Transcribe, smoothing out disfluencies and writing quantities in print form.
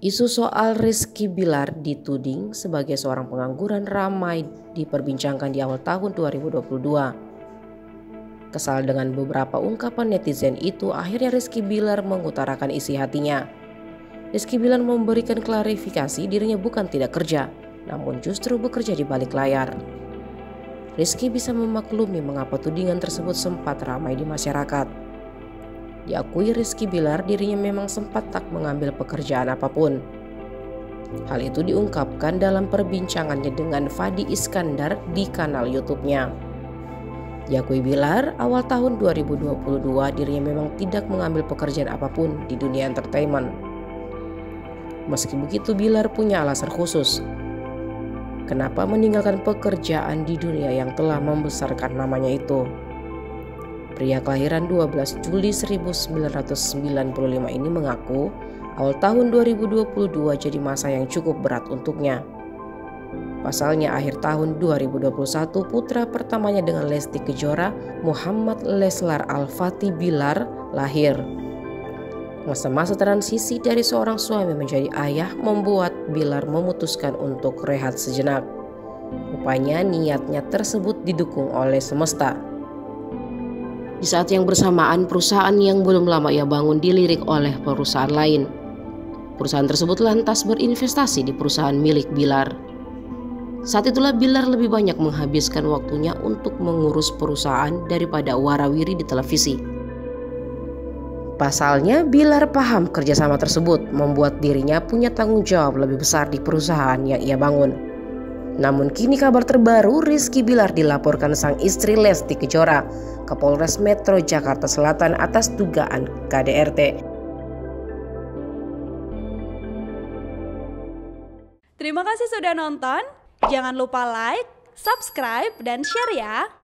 Isu soal Rizky Billar dituding sebagai seorang pengangguran ramai diperbincangkan di awal tahun 2022. Kesal dengan beberapa ungkapan netizen itu, akhirnya Rizky Billar mengutarakan isi hatinya. Rizky Billar memberikan klarifikasi dirinya bukan tidak kerja, namun justru bekerja di balik layar. Rizky bisa memaklumi mengapa tudingan tersebut sempat ramai di masyarakat. Diakui Rizky Billar dirinya memang sempat tak mengambil pekerjaan apapun. Hal itu diungkapkan dalam perbincangannya dengan Fadi Iskandar di kanal YouTube-nya. Diakui Billar, awal tahun 2022 dirinya memang tidak mengambil pekerjaan apapun di dunia entertainment. Meski begitu, Billar punya alasan khusus kenapa meninggalkan pekerjaan di dunia yang telah membesarkan namanya itu. Pria kelahiran 12 Juli 1995 ini mengaku awal tahun 2022 jadi masa yang cukup berat untuknya. Pasalnya akhir tahun 2021 putra pertamanya dengan Lesti Kejora, Muhammad Leslar Al-Fatih Billar, lahir. Masa-masa transisi dari seorang suami menjadi ayah membuat Billar memutuskan untuk rehat sejenak. Rupanya niatnya tersebut didukung oleh semesta. Di saat yang bersamaan, perusahaan yang belum lama ia bangun dilirik oleh perusahaan lain. Perusahaan tersebut lantas berinvestasi di perusahaan milik Billar. Saat itulah Billar lebih banyak menghabiskan waktunya untuk mengurus perusahaan daripada warawiri di televisi. Pasalnya, Billar paham kerjasama tersebut membuat dirinya punya tanggung jawab lebih besar di perusahaan yang ia bangun. Namun kini kabar terbaru, Rizky Billar dilaporkan sang istri Lesti Kejora ke Polres Metro Jakarta Selatan atas dugaan KDRT. Terima kasih sudah nonton. Jangan lupa like, subscribe, dan share ya.